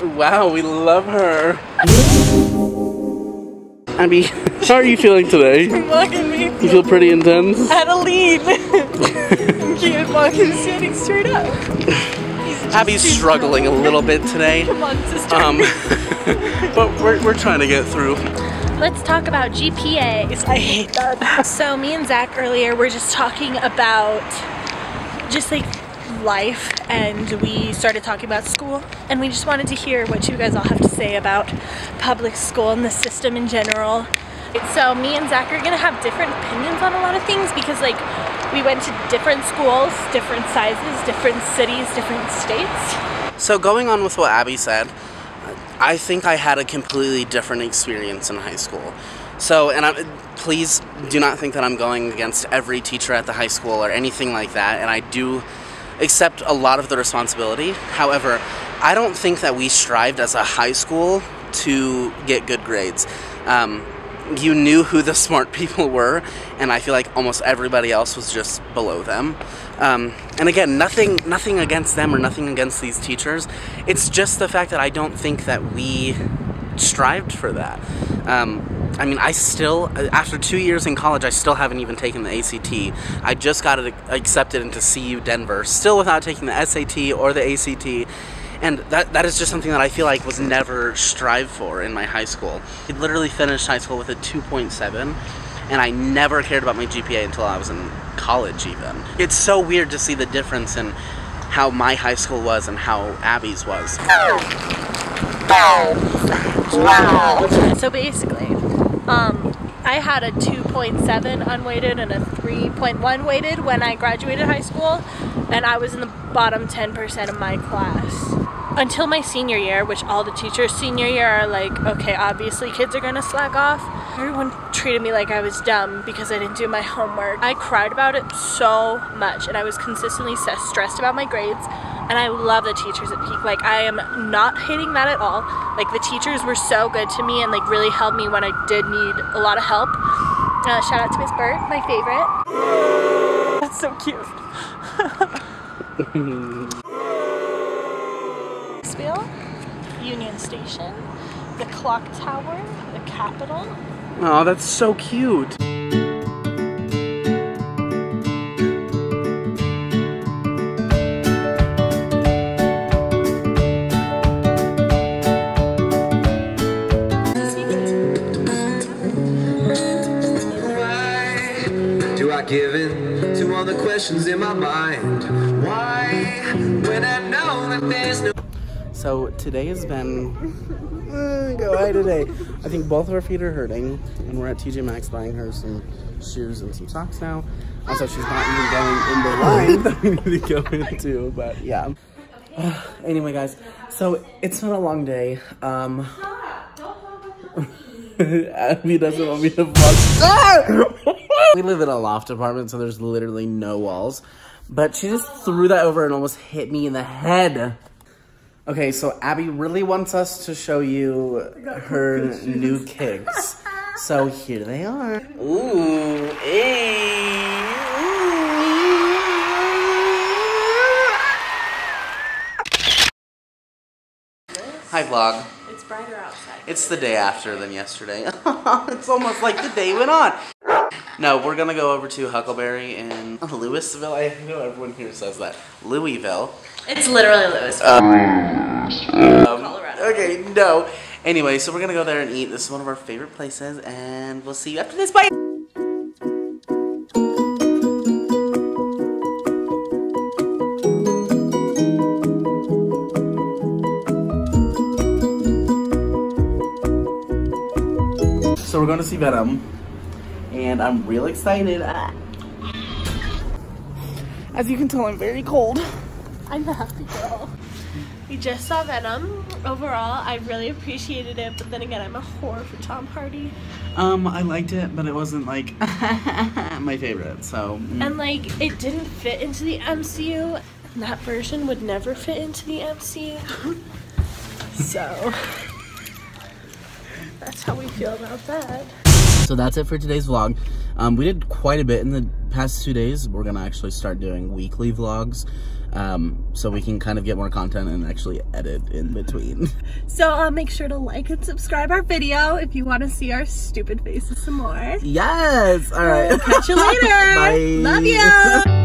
Wow, we love her. Abby, how are you feeling today? You feel pretty intense? I had a lead. She was walking standing straight up. Abby's struggling a little bit today. Come on, sister. But we're trying to get through. Let's talk about GPAs. I hate that. So me and Zach earlier were just talking about just like life, and we started talking about school, and we just wanted to hear what you guys all have to say about public school and the system in general. So me and Zach are gonna have different opinions on a lot of things because like we went to different schools, different sizes, different cities, different states. So going on with what Abby said, I think I had a completely different experience in high school. So, and please do not think that I'm going against every teacher at the high school or anything like that, and I do accept a lot of the responsibility. However, I don't think that we strived as a high school to get good grades. You knew who the smart people were, and I feel like almost everybody else was just below them. And again, nothing against them or nothing against these teachers. It's just the fact that I don't think that we strived for that. I mean, I still, after 2 years in college, I still haven't even taken the ACT. I just got it accepted into CU Denver, still without taking the SAT or the ACT. And that is just something that I feel like was never strived for in my high school. I literally finished high school with a 2.7, and I never cared about my GPA until I was in college even. It's so weird to see the difference in how my high school was and how Abby's was. Wow. So basically, I had a 2.7 unweighted and a 3.1 weighted when I graduated high school, and I was in the bottom 10% of my class. Until my senior year, which all the teachers senior year are like, okay, obviously kids are gonna slack off. Everyone treated me like I was dumb because I didn't do my homework. I cried about it so much, and I was consistently stressed about my grades. And I love the teachers at Peak. Like, I am not hating that at all. Like, the teachers were so good to me and like really helped me when I did need a lot of help. Shout out to Miss Burt, my favorite. That's so cute. Union Station, the clock tower, the Capitol. Oh, that's so cute. Do I give in to all the questions in my mind? Why, when I know that there's no... So today has been go high today. I think both of her feet are hurting, and we're at TJ Maxx buying her some shoes and some socks now. Also, she's not even going in the line that we need to go into, but yeah. Anyway, guys, so it's been a long day. Abby doesn't want me to vlog. We live in a loft apartment, so there's literally no walls. But she just threw that over and almost hit me in the head. Okay, so Abby really wants us to show you her new kicks. So here they are. Ooh, hey. Hi, vlog. It's brighter outside. It's the day after than yesterday. It's almost like the day went on. No, we're gonna go over to Huckleberry in Louisville. I know everyone here says that. Louisville. It's literally Louisville. Colorado. Okay, no. Anyway, so we're gonna go there and eat. This is one of our favorite places, and we'll see you after this. Bye! So we're gonna see Venom, and I'm real excited. As you can tell, I'm very cold. I'm a happy girl. We just saw Venom. Overall, I really appreciated it, but then again, I'm a whore for Tom Hardy. I liked it, but it wasn't like my favorite, so. And like, it didn't fit into the MCU. And that version would never fit into the MCU. So, that's how we feel about that. So that's it for today's vlog. We did quite a bit in the past 2 days. We're gonna actually start doing weekly vlogs. so we can kind of get more content and actually edit in between. So make sure to like and subscribe our video if you want to see our stupid faces some more. Yes. All right. Catch you later. Bye. Love you.